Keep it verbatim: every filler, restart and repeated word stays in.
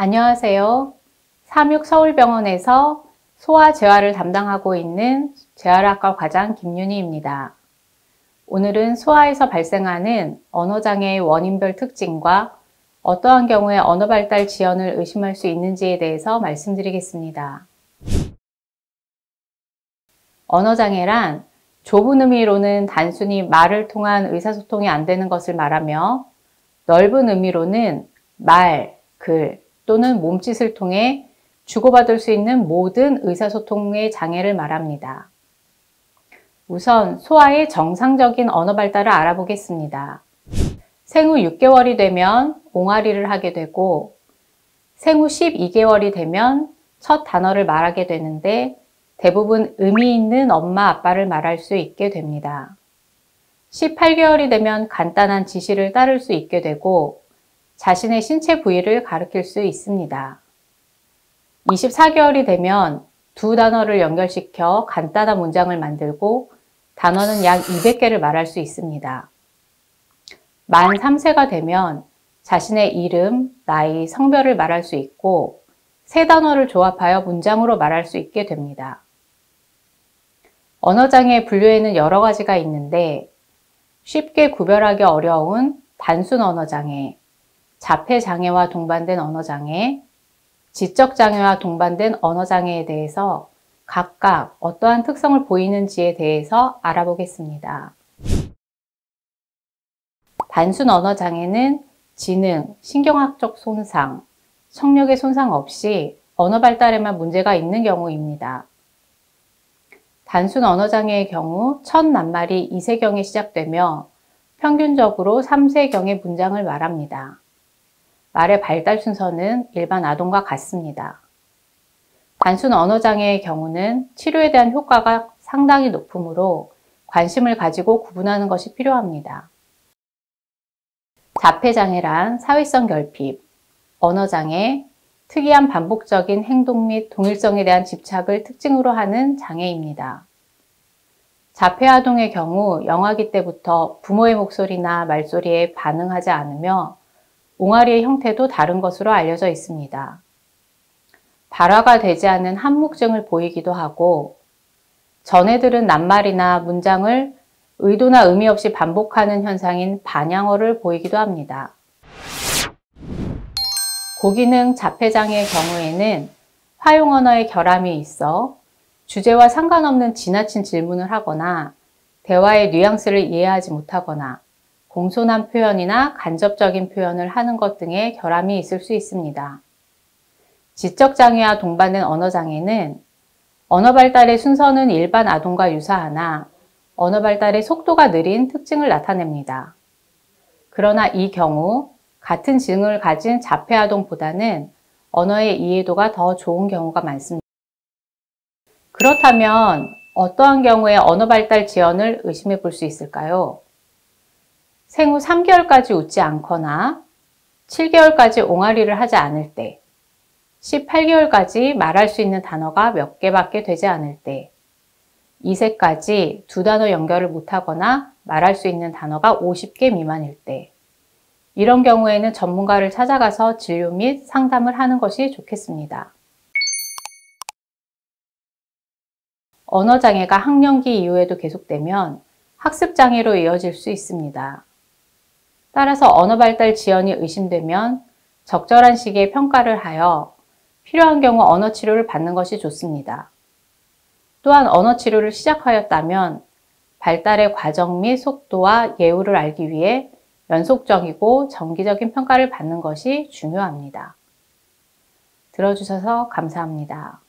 안녕하세요. 삼육서울병원에서 소아재활을 담당하고 있는 재활학과 과장 김윤희입니다. 오늘은 소아에서 발생하는 언어장애의 원인별 특징과 어떠한 경우에 언어발달 지연을 의심할 수 있는지에 대해서 말씀드리겠습니다. 언어장애란 좁은 의미로는 단순히 말을 통한 의사소통이 안 되는 것을 말하며, 넓은 의미로는 말, 글 또는 몸짓을 통해 주고받을 수 있는 모든 의사소통의 장애를 말합니다. 우선 소아의 정상적인 언어 발달을 알아보겠습니다. 생후 육 개월이 되면 옹알이를 하게 되고, 생후 십이 개월이 되면 첫 단어를 말하게 되는데 대부분 의미 있는 엄마, 아빠를 말할 수 있게 됩니다. 십팔 개월이 되면 간단한 지시를 따를 수 있게 되고 자신의 신체 부위를 가리킬 수 있습니다. 이십사 개월이 되면 두 단어를 연결시켜 간단한 문장을 만들고 단어는 약 이백 개를 말할 수 있습니다. 만 삼 세가 되면 자신의 이름, 나이, 성별을 말할 수 있고 세 단어를 조합하여 문장으로 말할 수 있게 됩니다. 언어장애 분류에는 여러 가지가 있는데 쉽게 구별하기 어려운 단순 언어장애, 자폐장애와 동반된 언어장애, 지적장애와 동반된 언어장애에 대해서 각각 어떠한 특성을 보이는지에 대해서 알아보겠습니다. 단순 언어장애는 지능, 신경학적 손상, 청력의 손상 없이 언어 발달에만 문제가 있는 경우입니다. 단순 언어장애의 경우 첫 낱말이 이 세경에 시작되며 평균적으로 삼 세경의 문장을 말합니다. 말의 발달 순서는 일반 아동과 같습니다. 단순 언어장애의 경우는 치료에 대한 효과가 상당히 높으므로 관심을 가지고 구분하는 것이 필요합니다. 자폐장애란 사회성 결핍, 언어장애, 특이한 반복적인 행동 및 동일성에 대한 집착을 특징으로 하는 장애입니다. 자폐아동의 경우 영아기 때부터 부모의 목소리나 말소리에 반응하지 않으며 옹알이의 형태도 다른 것으로 알려져 있습니다. 발화가 되지 않은 한묵증을 보이기도 하고, 전에 들은 낱말이나 문장을 의도나 의미 없이 반복하는 현상인 반향어를 보이기도 합니다. 고기능 자폐장애의 경우에는 화용 언어의 결함이 있어 주제와 상관없는 지나친 질문을 하거나 대화의 뉘앙스를 이해하지 못하거나 공손한 표현이나 간접적인 표현을 하는 것 등의 결함이 있을 수 있습니다. 지적장애와 동반된 언어장애는 언어 발달의 순서는 일반 아동과 유사하나 언어 발달의 속도가 느린 특징을 나타냅니다. 그러나 이 경우 같은 증을 가진 자폐아동보다는 언어의 이해도가 더 좋은 경우가 많습니다. 그렇다면 어떠한 경우에 언어 발달 지연을 의심해 볼 수 있을까요? 생후 삼 개월까지 웃지 않거나 칠 개월까지 옹알이를 하지 않을 때, 십팔 개월까지 말할 수 있는 단어가 몇 개밖에 되지 않을 때, 이 세까지 두 단어 연결을 못하거나 말할 수 있는 단어가 오십 개 미만일 때, 이런 경우에는 전문가를 찾아가서 진료 및 상담을 하는 것이 좋겠습니다. 언어장애가 학령기 이후에도 계속되면 학습장애로 이어질 수 있습니다. 따라서 언어발달 지연이 의심되면 적절한 시기에 평가를 하여 필요한 경우 언어치료를 받는 것이 좋습니다. 또한 언어치료를 시작하였다면 발달의 과정 및 속도와 예후를 알기 위해 연속적이고 정기적인 평가를 받는 것이 중요합니다. 들어주셔서 감사합니다.